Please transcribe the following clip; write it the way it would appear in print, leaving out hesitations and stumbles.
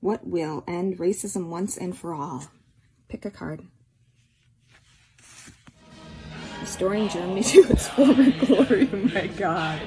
What will end racism once and for all? Pick a card. Restoring Germany to its former glory. Oh my God.